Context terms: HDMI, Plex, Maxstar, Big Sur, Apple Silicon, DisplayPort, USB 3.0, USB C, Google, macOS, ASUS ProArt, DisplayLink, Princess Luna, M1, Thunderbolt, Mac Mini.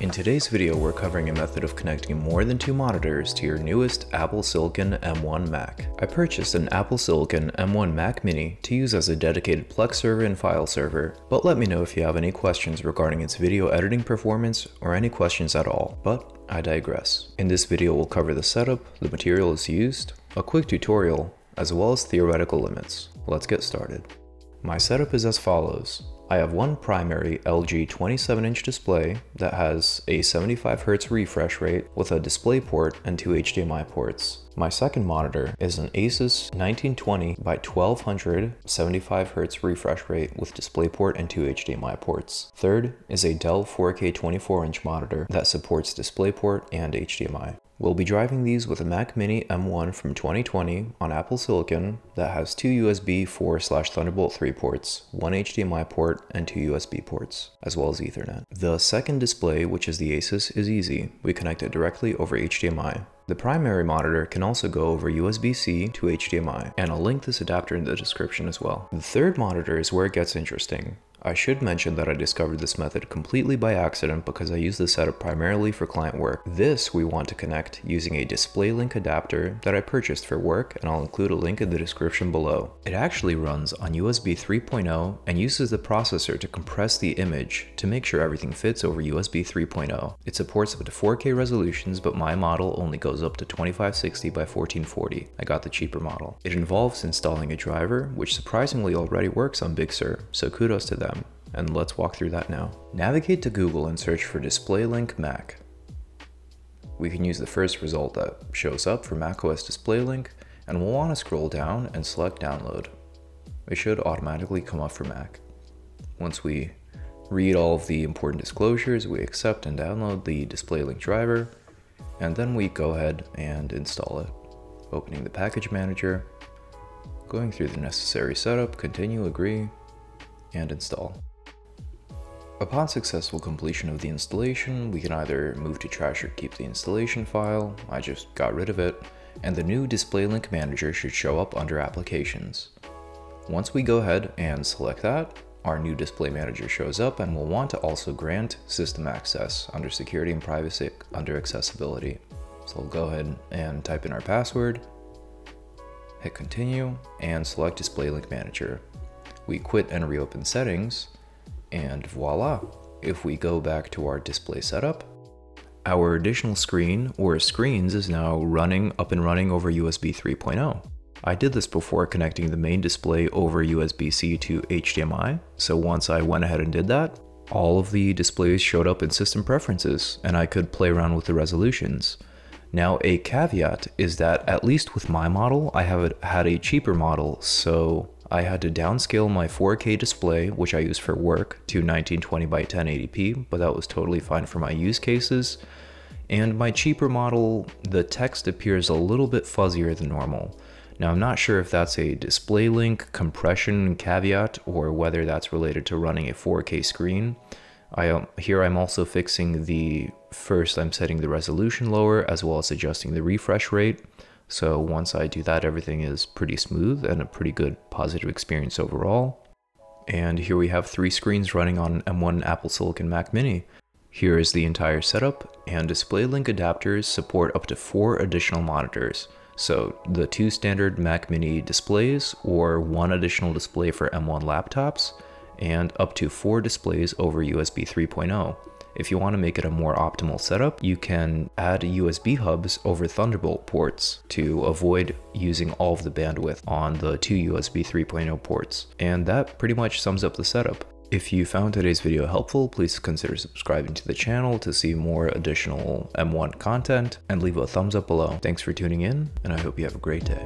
In today's video, we're covering a method of connecting more than two monitors to your newest Apple Silicon M1 Mac. I purchased an Apple Silicon M1 Mac Mini to use as a dedicated Plex server and file server, but let me know if you have any questions regarding its video editing performance or any questions at all, but I digress. In this video, we'll cover the setup, the materials used, a quick tutorial, as well as theoretical limits. Let's get started. My setup is as follows. I have one primary LG 27-inch display that has a 75Hz refresh rate with a DisplayPort and two HDMI ports. My second monitor is an Asus 1920 by 1200 75Hz refresh rate with DisplayPort and two HDMI ports. Third is a Dell 4K 24-inch monitor that supports DisplayPort and HDMI. We'll be driving these with a Mac Mini M1 from 2020 on Apple Silicon that has two USB 4/Thunderbolt 3 ports, one HDMI port, and two USB ports, as well as Ethernet. The second display, which is the Asus, is easy. We connect it directly over HDMI. The primary monitor can also go over USB-C to HDMI, and I'll link this adapter in the description as well. The third monitor is where it gets interesting. I should mention that I discovered this method completely by accident because I use this setup primarily for client work. This we want to connect using a DisplayLink adapter that I purchased for work, and I'll include a link in the description below. It actually runs on USB 3.0 and uses the processor to compress the image to make sure everything fits over USB 3.0. It supports up to 4K resolutions, but my model only goes up to 2560 by 1440. I got the cheaper model. It involves installing a driver, which surprisingly already works on Big Sur, so kudos to that. And let's walk through that now. Navigate to Google and search for DisplayLink Mac. We can use the first result that shows up for macOS DisplayLink, and we'll want to scroll down and select download. It should automatically come up for Mac. Once we read all of the important disclosures, we accept and download the DisplayLink driver, and then we go ahead and install it. Opening the package manager, going through the necessary setup, continue, agree, and install. Upon successful completion of the installation, we can either move to trash or keep the installation file. I just got rid of it, and the new DisplayLink Manager should show up under Applications. Once we go ahead and select that, our new Display Manager shows up, and we'll want to also grant System Access under Security and Privacy under Accessibility. So we'll go ahead and type in our password, hit Continue, and select DisplayLink Manager. We quit and reopen settings, and voila. If we go back to our display setup, our additional screen or screens is now up and running over USB 3.0. I did this before connecting the main display over USB-C to HDMI. So once I went ahead and did that, all of the displays showed up in system preferences and I could play around with the resolutions. Now a caveat is that at least with my model, I have had a cheaper model, so I had to downscale my 4K display, which I use for work, to 1920 by 1080p, but that was totally fine for my use cases. And my cheaper model, the text appears a little bit fuzzier than normal. Now I'm not sure if that's a DisplayLink compression caveat or whether that's related to running a 4K screen. Here I'm also fixing the I'm setting the resolution lower as well as adjusting the refresh rate. So once I do that, everything is pretty smooth and a pretty good positive experience overall. And here we have three screens running on an M1 Apple Silicon Mac Mini. Here is the entire setup, and DisplayLink adapters support up to 4 additional monitors. So the 2 standard Mac Mini displays, or 1 additional display for M1 laptops, and up to 4 displays over USB 3.0. If you want to make it a more optimal setup, you can add USB hubs over Thunderbolt ports to avoid using all of the bandwidth on the 2 USB 3.0 ports. And that pretty much sums up the setup. If you found today's video helpful, please consider subscribing to the channel to see more additional M1 content, and leave a thumbs up below. Thanks for tuning in, and I hope you have a great day.